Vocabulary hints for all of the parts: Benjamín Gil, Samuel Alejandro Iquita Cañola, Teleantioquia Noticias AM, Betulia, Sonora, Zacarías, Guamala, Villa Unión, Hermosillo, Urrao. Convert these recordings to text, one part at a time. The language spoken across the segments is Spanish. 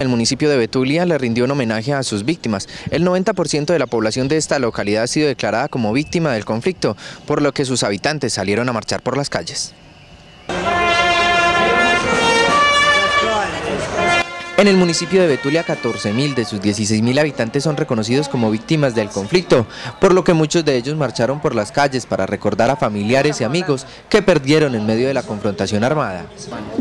El municipio de Betulia le rindió un homenaje a sus víctimas. El 90% de la población de esta localidad ha sido declarada como víctima del conflicto, por lo que sus habitantes salieron a marchar por las calles. En el municipio de Betulia, 14.000 de sus 16.000 habitantes son reconocidos como víctimas del conflicto, por lo que muchos de ellos marcharon por las calles para recordar a familiares y amigos que perdieron en medio de la confrontación armada.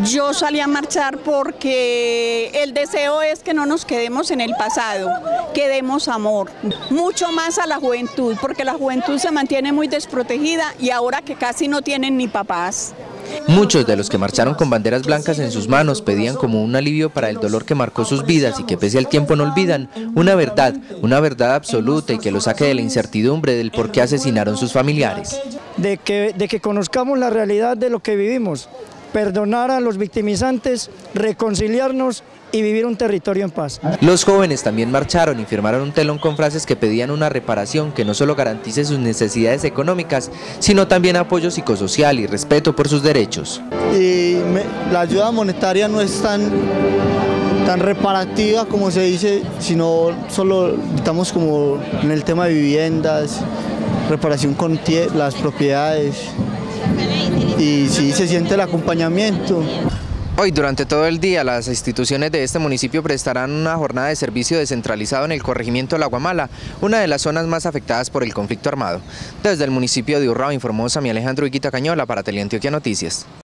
Yo salí a marchar porque el deseo es que no nos quedemos en el pasado, que demos amor, mucho más a la juventud, porque la juventud se mantiene muy desprotegida y ahora que casi no tienen ni papás. Muchos de los que marcharon con banderas blancas en sus manos pedían como un alivio para el dolor que marcó sus vidas y que pese al tiempo no olvidan, una verdad absoluta y que lo saque de la incertidumbre del por qué asesinaron sus familiares. De que conozcamos la realidad de lo que vivimos, perdonar a los victimizantes, reconciliarnos y vivir un territorio en paz. Los jóvenes también marcharon y firmaron un telón con frases que pedían una reparación que no solo garantice sus necesidades económicas, sino también apoyo psicosocial y respeto por sus derechos. Y la ayuda monetaria no es tan reparativa como se dice, sino solo estamos como en el tema de viviendas, reparación con las propiedades, y sí se siente el acompañamiento. Hoy durante todo el día las instituciones de este municipio prestarán una jornada de servicio descentralizado en el corregimiento de la Guamala, una de las zonas más afectadas por el conflicto armado. Desde el municipio de Urrao informó Samuel Alejandro Iquita Cañola para Teleantioquia Noticias.